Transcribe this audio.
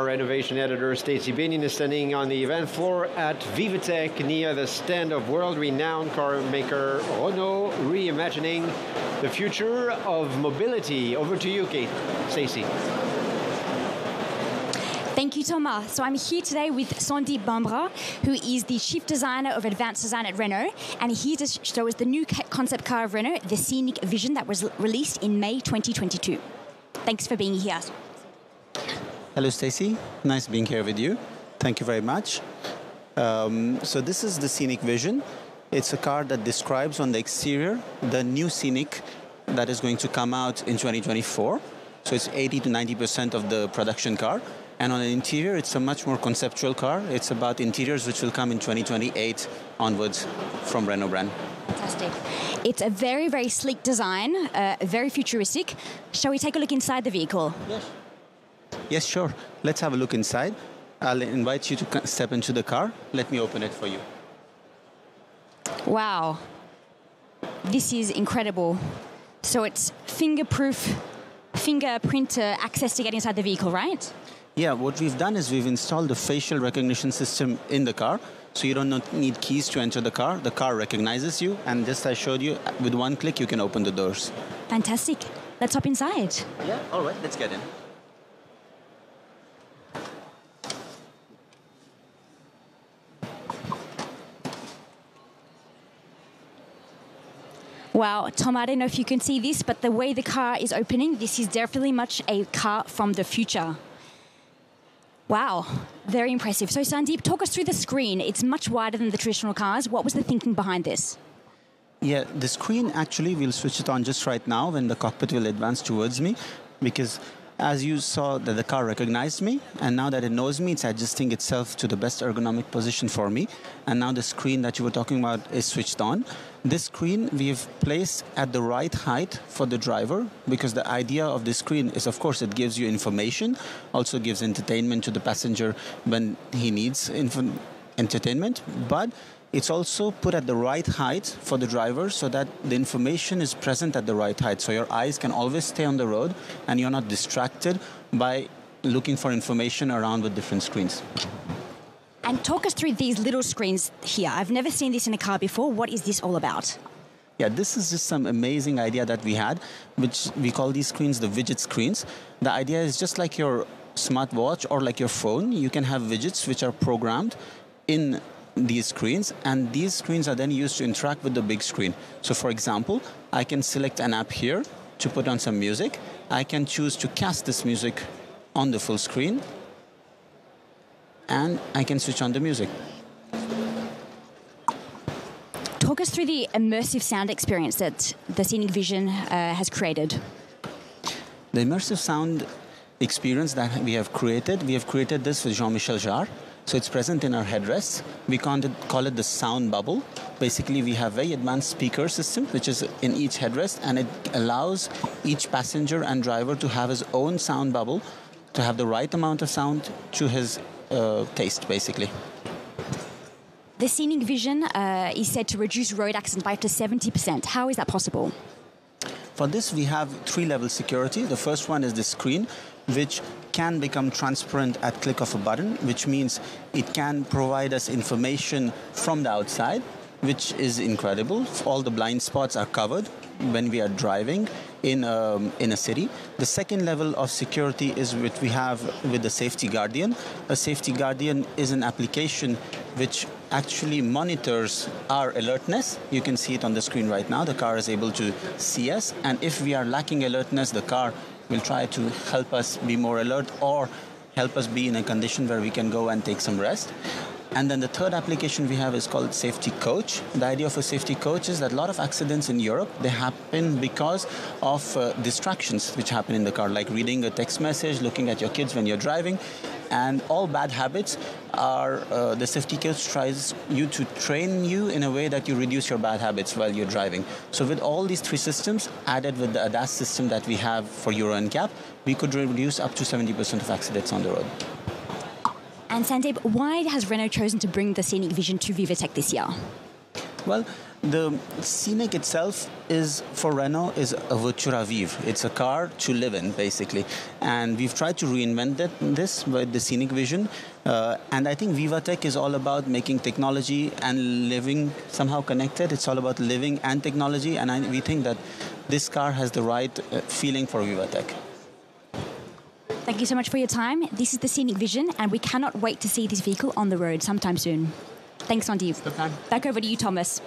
Our innovation editor, Stacey Binion, is standing on the event floor at VivaTech near the stand of world-renowned car maker Renault, reimagining the future of mobility. Over to you, Kate. Stacey. Thank you, Thomas. So I'm here today with Sandeep Bhambra, who is the Chief Designer of Advanced Design at Renault, and here to show us the new concept car of Renault, the Scénic Vision, that was released in May 2022. Thanks for being here. Hello, Stacey. Nice being here with you. Thank you very much. So this is the Scénic Vision. It's a car that describes on the exterior the new Scénic that is going to come out in 2024. So it's 80 to 90% of the production car. And on the interior, it's a much more conceptual car. It's about interiors, which will come in 2028 onwards from Renault brand. Fantastic. It's a very, very sleek design, very futuristic. Shall we take a look inside the vehicle? Yes. Yes, sure. Let's have a look inside. I'll invite you to step into the car. Let me open it for you. Wow. This is incredible. So it's fingerprint access to get inside the vehicle, right? Yeah, what we've done is we've installed a facial recognition system in the car, so you don't need keys to enter the car. The car recognizes you, and just as I showed you, with one click, you can open the doors. Fantastic. Let's hop inside. Yeah, all right, let's get in. Wow, Tom, I don't know if you can see this, but the way the car is opening, this is definitely much a car from the future. Wow, very impressive. So Sandeep, talk us through the screen. It's much wider than the traditional cars. What was the thinking behind this? Yeah, the screen, actually, we'll switch it on just right now when the cockpit will advance towards me, because as you saw that the car recognized me, and now that it knows me, it's adjusting itself to the best ergonomic position for me. And now the screen that you were talking about is switched on. This screen we've placed at the right height for the driver, because the idea of this screen is, of course, it gives you information, also gives entertainment to the passenger when he needs entertainment, but it's also put at the right height for the driver so that the information is present at the right height, so your eyes can always stay on the road and you're not distracted by looking for information around with different screens. And talk us through these little screens here. I've never seen this in a car before. What is this all about? Yeah, this is just some amazing idea that we had, which we call these screens the widget screens. The idea is just like your smartwatch or like your phone, you can have widgets which are programmed in these screens, and these screens are then used to interact with the big screen. So for example, I can select an app here to put on some music. I can choose to cast this music on the full screen, and I can switch on the music. Talk us through the immersive sound experience that the Scénic Vision has created. The immersive sound experience that we have created this with Jean-Michel Jarre. So it's present in our headrests. We call it the sound bubble. Basically, we have very advanced speaker system, which is in each headrest, and it allows each passenger and driver to have his own sound bubble, to have the right amount of sound to his taste, basically. The Scénic Vision is said to reduce road accidents by up to 70%. How is that possible? For this, we have three-level security. The first one is the screen, which can become transparent at click of a button, which means it can provide us information from the outside, which is incredible. All the blind spots are covered when we are driving in a city. The second level of security is what we have with the Safety Guardian. A Safety Guardian is an application which actually monitors our alertness. You can see it on the screen right now. The car is able to see us, and if we are lacking alertness, the car will try to help us be more alert or help us be in a condition where we can go and take some rest. And then the third application we have is called Safety Coach. The idea of a Safety Coach is that a lot of accidents in Europe, they happen because of distractions which happen in the car, like reading a text message, looking at your kids when you're driving, and all bad habits are, the Safety Coach tries to train you in a way that you reduce your bad habits while you're driving. So with all these three systems, added with the ADAS system that we have for Euro NCAP, we could reduce up to 70% of accidents on the road. And Sandeep, why has Renault chosen to bring the Scénic Vision to VivaTech this year? Well, The Scénic itself is, for Renault, is a voiture à vivre. It's a car to live in, basically. And we've tried to reinvent this with the Scénic Vision. And I think VivaTech is all about making technology and living somehow connected. It's all about living and technology. And we think that this car has the right feeling for VivaTech. Thank you so much for your time. This is the Scénic Vision, and we cannot wait to see this vehicle on the road sometime soon. Thanks, Sandeep. Back over to you, Thomas.